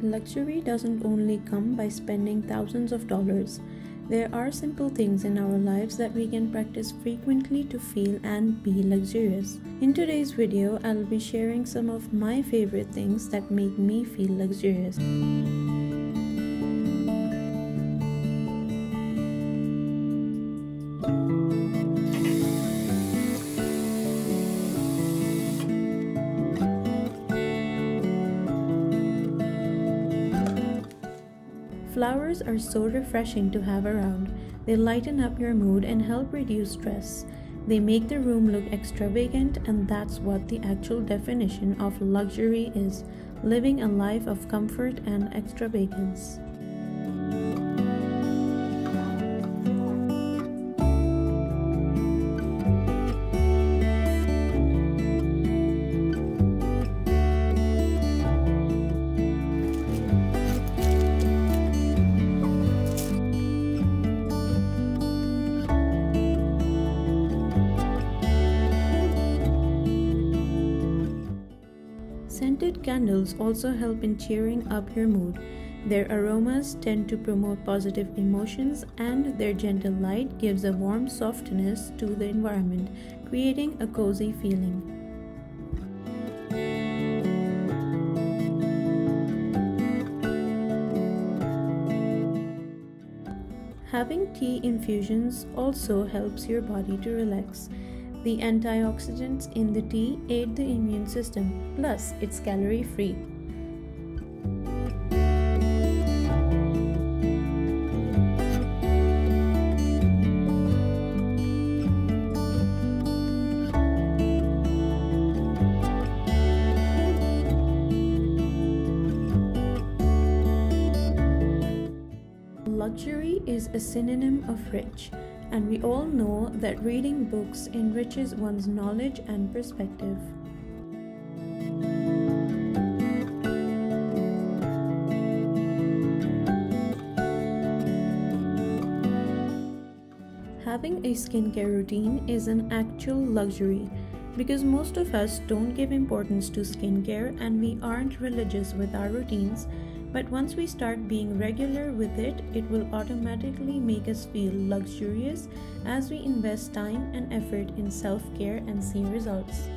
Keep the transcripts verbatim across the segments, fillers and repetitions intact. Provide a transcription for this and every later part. Luxury doesn't only come by spending thousands of dollars. There are simple things in our lives that we can practice frequently to feel and be luxurious. In today's video, I'll be sharing some of my favorite things that make me feel luxurious. Flowers are so refreshing to have around. They lighten up your mood and help reduce stress. They make the room look extravagant, and that's what the actual definition of luxury is: living a life of comfort and extravagance. Scented candles also help in cheering up your mood. Their aromas tend to promote positive emotions, and their gentle light gives a warm softness to the environment, creating a cozy feeling. Having tea infusions also helps your body to relax. The antioxidants in the tea aid the immune system, plus it's calorie free. Luxury is a synonym of rich. And we all know that reading books enriches one's knowledge and perspective. Having a skincare routine is an actual luxury, because most of us don't give importance to skincare and we aren't religious with our routines. But once we start being regular with it, it will automatically make us feel luxurious as we invest time and effort in self-care and see results.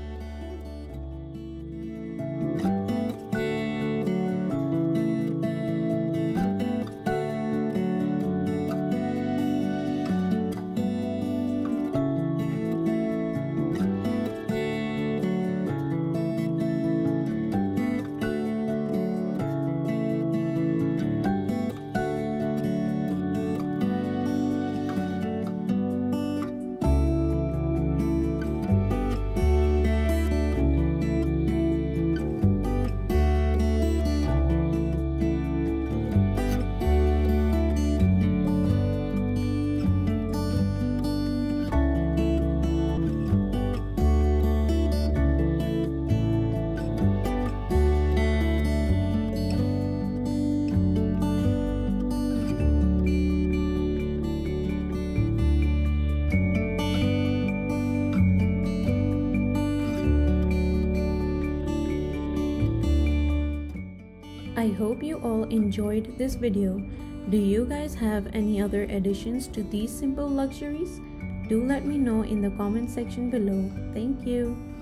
I hope you all enjoyed this video. Do you guys have any other additions to these simple luxuries? Do let me know in the comment section below. Thank you.